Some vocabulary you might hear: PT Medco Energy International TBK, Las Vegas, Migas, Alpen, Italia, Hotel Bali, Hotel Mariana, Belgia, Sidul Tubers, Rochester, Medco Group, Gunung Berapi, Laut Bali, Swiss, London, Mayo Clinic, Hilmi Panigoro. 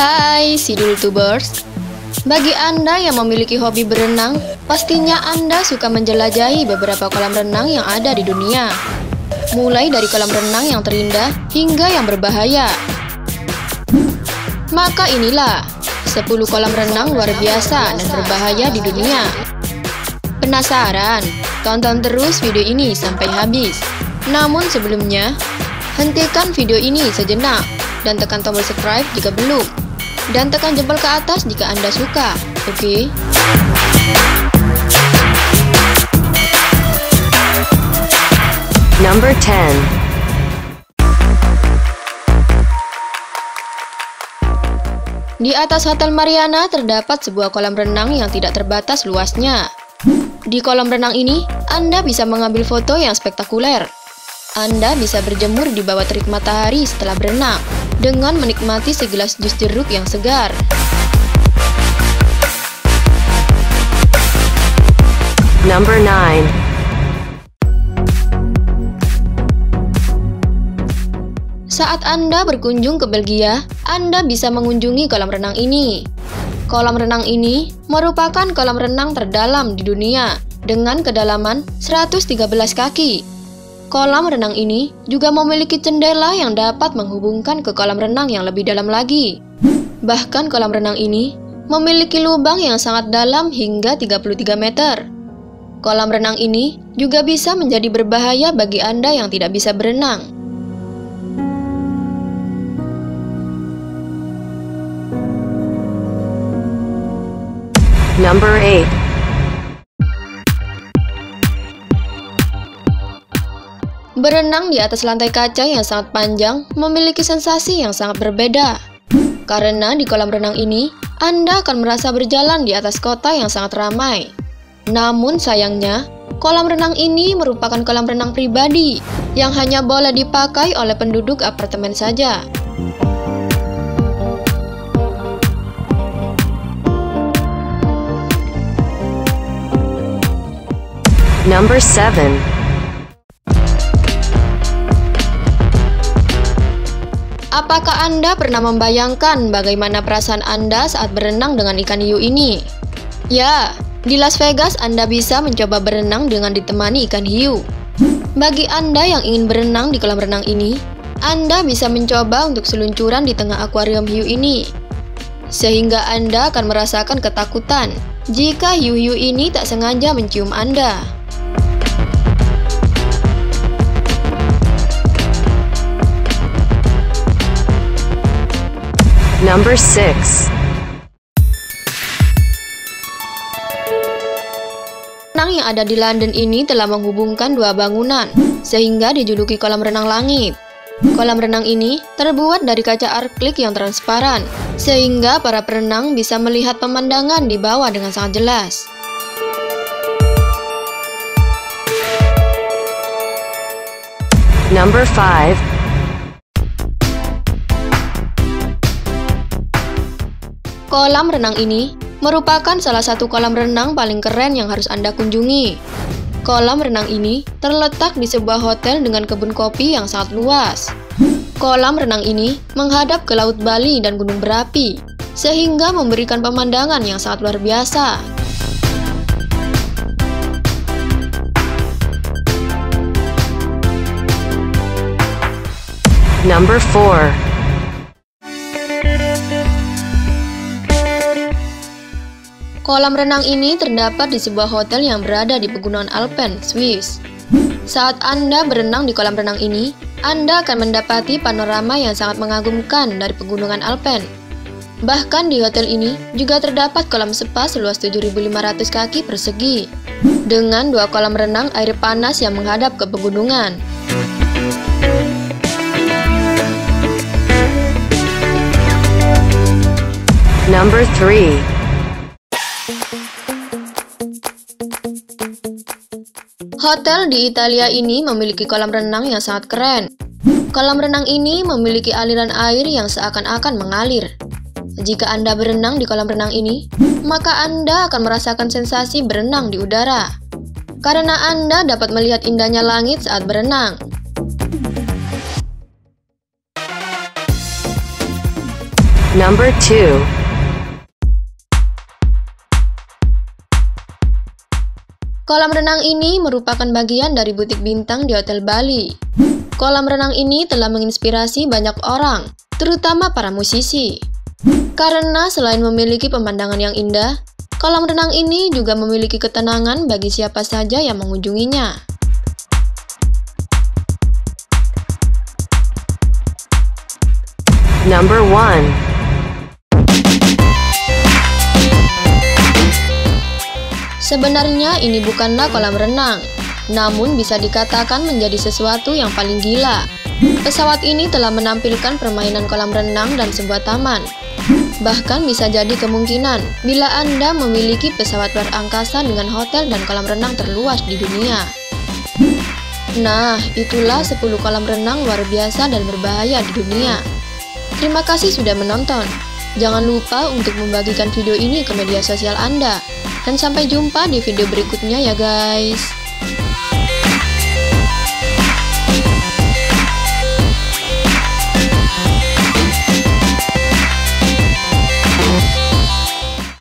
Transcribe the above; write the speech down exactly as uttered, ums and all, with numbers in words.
Hai Sidul Tubers. Bagi Anda yang memiliki hobi berenang, pastinya Anda suka menjelajahi beberapa kolam renang yang ada di dunia. Mulai dari kolam renang yang terindah hingga yang berbahaya. Maka inilah sepuluh kolam renang luar biasa dan berbahaya di dunia. Penasaran? Tonton terus video ini sampai habis. Namun sebelumnya, hentikan video ini sejenak dan tekan tombol subscribe jika belum. Dan tekan jempol ke atas jika Anda suka, oke? Okay? Number ten. Di atas Hotel Mariana terdapat sebuah kolam renang yang tidak terbatas luasnya. Di kolam renang ini, Anda bisa mengambil foto yang spektakuler. Anda bisa berjemur di bawah terik matahari setelah berenang dengan menikmati segelas jus jeruk yang segar. Number nine. Saat Anda berkunjung ke Belgia, Anda bisa mengunjungi kolam renang ini. Kolam renang ini merupakan kolam renang terdalam di dunia dengan kedalaman seratus tiga belas kaki. Kolam renang ini juga memiliki jendela yang dapat menghubungkan ke kolam renang yang lebih dalam lagi. Bahkan kolam renang ini memiliki lubang yang sangat dalam hingga tiga puluh tiga meter. Kolam renang ini juga bisa menjadi berbahaya bagi Anda yang tidak bisa berenang. Number eight. Berenang di atas lantai kaca yang sangat panjang memiliki sensasi yang sangat berbeda. Karena di kolam renang ini, Anda akan merasa berjalan di atas kota yang sangat ramai. Namun sayangnya, kolam renang ini merupakan kolam renang pribadi yang hanya boleh dipakai oleh penduduk apartemen saja. Number seven. Apakah Anda pernah membayangkan bagaimana perasaan Anda saat berenang dengan ikan hiu ini? Ya, di Las Vegas Anda bisa mencoba berenang dengan ditemani ikan hiu. Bagi Anda yang ingin berenang di kolam renang ini, Anda bisa mencoba untuk seluncuran di tengah akuarium hiu ini. Sehingga Anda akan merasakan ketakutan jika hiu-hiu ini tak sengaja mencium Anda. Number six. Renang yang ada di London ini telah menghubungkan dua bangunan, sehingga dijuluki kolam renang langit. Kolam renang ini terbuat dari kaca arklik yang transparan, sehingga para perenang bisa melihat pemandangan di bawah dengan sangat jelas. Number five. Kolam renang ini merupakan salah satu kolam renang paling keren yang harus Anda kunjungi. Kolam renang ini terletak di sebuah hotel dengan kebun kopi yang sangat luas. Kolam renang ini menghadap ke Laut Bali dan Gunung Berapi, sehingga memberikan pemandangan yang sangat luar biasa. Number four. Kolam renang ini terdapat di sebuah hotel yang berada di pegunungan Alpen, Swiss. Saat Anda berenang di kolam renang ini, Anda akan mendapati panorama yang sangat mengagumkan dari pegunungan Alpen. Bahkan di hotel ini juga terdapat kolam spa seluas tujuh ribu lima ratus kaki persegi, dengan dua kolam renang air panas yang menghadap ke pegunungan. Number three. Hotel di Italia ini memiliki kolam renang yang sangat keren. Kolam renang ini memiliki aliran air yang seakan-akan mengalir. Jika Anda berenang di kolam renang ini, maka Anda akan merasakan sensasi berenang di udara. Karena Anda dapat melihat indahnya langit saat berenang. Number two. Kolam renang ini merupakan bagian dari butik bintang di Hotel Bali. Kolam renang ini telah menginspirasi banyak orang, terutama para musisi. Karena selain memiliki pemandangan yang indah, kolam renang ini juga memiliki ketenangan bagi siapa saja yang mengunjunginya. Number one. Sebenarnya ini bukanlah kolam renang, namun bisa dikatakan menjadi sesuatu yang paling gila. Pesawat ini telah menampilkan permainan kolam renang dan sebuah taman. Bahkan bisa jadi kemungkinan bila Anda memiliki pesawat luar angkasa dengan hotel dan kolam renang terluas di dunia. Nah, itulah sepuluh kolam renang luar biasa dan berbahaya di dunia. Terima kasih sudah menonton. Jangan lupa untuk membagikan video ini ke media sosial Anda. Dan sampai jumpa di video berikutnya ya guys.